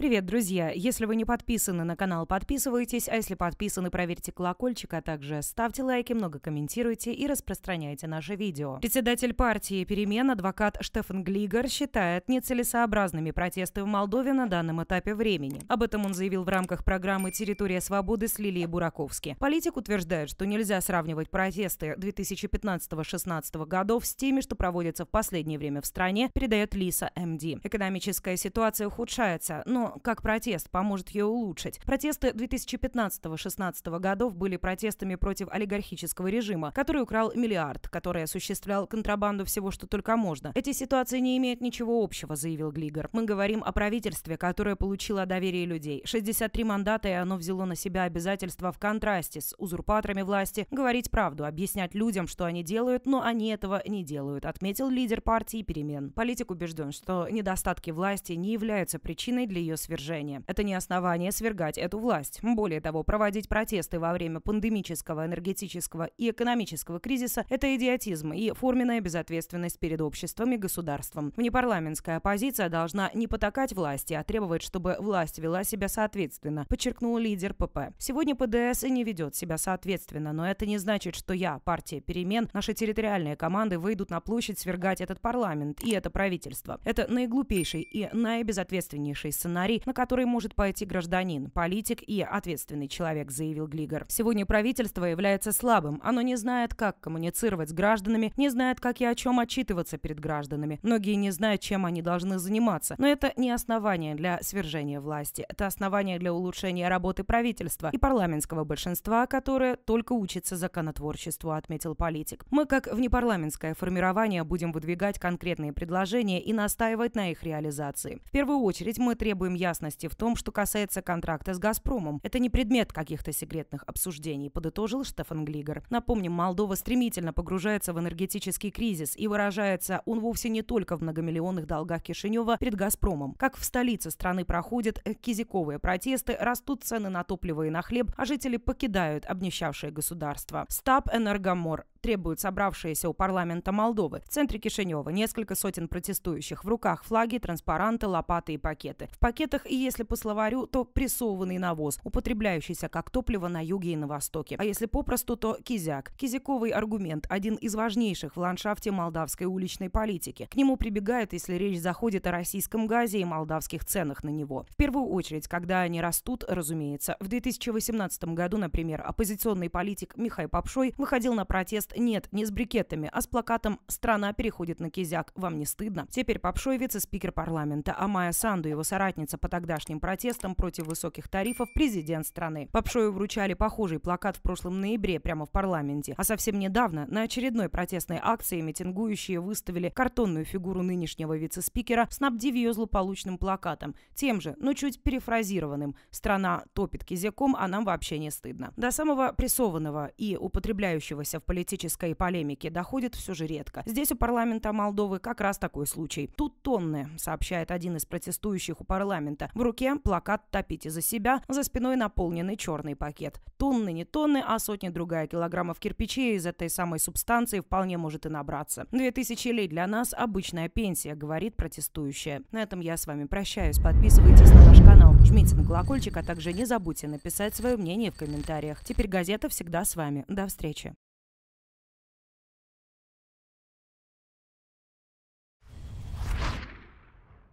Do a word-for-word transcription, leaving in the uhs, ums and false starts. Привет, друзья! Если вы не подписаны на канал, подписывайтесь, а если подписаны, проверьте колокольчик, а также ставьте лайки, много комментируйте и распространяйте наше видео. Председатель партии перемен, адвокат Штефан Глигор, считает нецелесообразными протесты в Молдове на данном этапе времени. Об этом он заявил в рамках программы «Территория свободы» с Лилией Бураковски. Политик утверждает, что нельзя сравнивать протесты две тысячи пятнадцатого — две тысячи шестнадцатого годов с теми, что проводятся в последнее время в стране, передает Lisa эм ди. Экономическая ситуация ухудшается, но как протест поможет ее улучшить? Протесты две тысячи пятнадцатого — две тысячи шестнадцатого годов были протестами против олигархического режима, который украл миллиард, который осуществлял контрабанду всего, что только можно. Эти ситуации не имеют ничего общего, заявил Глигор. Мы говорим о правительстве, которое получило доверие людей. шестьдесят три мандата, и оно взяло на себя обязательства в контрасте с узурпаторами власти говорить правду, объяснять людям, что они делают, но они этого не делают, отметил лидер партии перемен. Политик убежден, что недостатки власти не являются причиной для ее свержения. Это не основание свергать эту власть. Более того, проводить протесты во время пандемического, энергетического и экономического кризиса – это идиотизм и форменная безответственность перед обществом и государством. Внепарламентская оппозиция должна не потакать власти, а требовать, чтобы власть вела себя соответственно, подчеркнул лидер пэ пэ. Сегодня пэ дэ эс и не ведет себя соответственно, но это не значит, что я, партия перемен, наши территориальные команды выйдут на площадь свергать этот парламент и это правительство. Это наиглупейший и наибезответственнейший сценарий, на который может пойти гражданин, политик и ответственный человек, заявил Глигор. Сегодня правительство является слабым. Оно не знает, как коммуницировать с гражданами, не знает, как и о чем отчитываться перед гражданами. Многие не знают, чем они должны заниматься. Но это не основание для свержения власти. Это основание для улучшения работы правительства и парламентского большинства, которое только учится законотворчеству, отметил политик. Мы, как внепарламентское формирование, будем выдвигать конкретные предложения и настаивать на их реализации. В первую очередь мы требуем ясности в том, что касается контракта с «Газпромом». Это не предмет каких-то секретных обсуждений, подытожил Штефан Глигор. Напомним, Молдова стремительно погружается в энергетический кризис, и выражается он вовсе не только в многомиллионных долгах Кишинева перед «Газпромом». Как в столице страны проходят кизиковые протесты, растут цены на топливо и на хлеб, а жители покидают обнищавшее государство. СТАП «Энергомор» требуют собравшиеся у парламента Молдовы. В центре Кишинева несколько сотен протестующих. В руках флаги, транспаранты, лопаты и пакеты. В пакетах, и если по словарю, то прессованный навоз, употребляющийся как топливо на юге и на востоке. А если попросту, то кизяк. Кизяковый аргумент – один из важнейших в ландшафте молдавской уличной политики. К нему прибегают, если речь заходит о российском газе и молдавских ценах на него. В первую очередь, когда они растут, разумеется. В две тысячи восемнадцатом году, например, оппозиционный политик Михай Попшой выходил на протест «Нет, не с брикетами, а с плакатом «Страна переходит на кизяк. Вам не стыдно?». Теперь Попшой вице-спикер парламента, а Майя Санду, его соратница по тогдашним протестам против высоких тарифов, президент страны. Попшою вручали похожий плакат в прошлом ноябре прямо в парламенте. А совсем недавно на очередной протестной акции митингующие выставили картонную фигуру нынешнего вице-спикера, снабдив ее злополучным плакатом. Тем же, но чуть перефразированным «Страна топит кизяком, а нам вообще не стыдно». До самого прессованного и употребляющегося в политическом полемики доходит все же редко. Здесь у парламента Молдовы как раз такой случай. Тут тонны, сообщает один из протестующих у парламента. В руке плакат «Топите за себя», за спиной наполненный черный пакет. Тонны не тонны, а сотни другая килограммов кирпичей из этой самой субстанции вполне может и набраться. Две тысячи лей для нас обычная пенсия, говорит протестующая. На этом я с вами прощаюсь. Подписывайтесь на наш канал, жмите на колокольчик, а также не забудьте написать свое мнение в комментариях. Теперь газета всегда с вами. До встречи.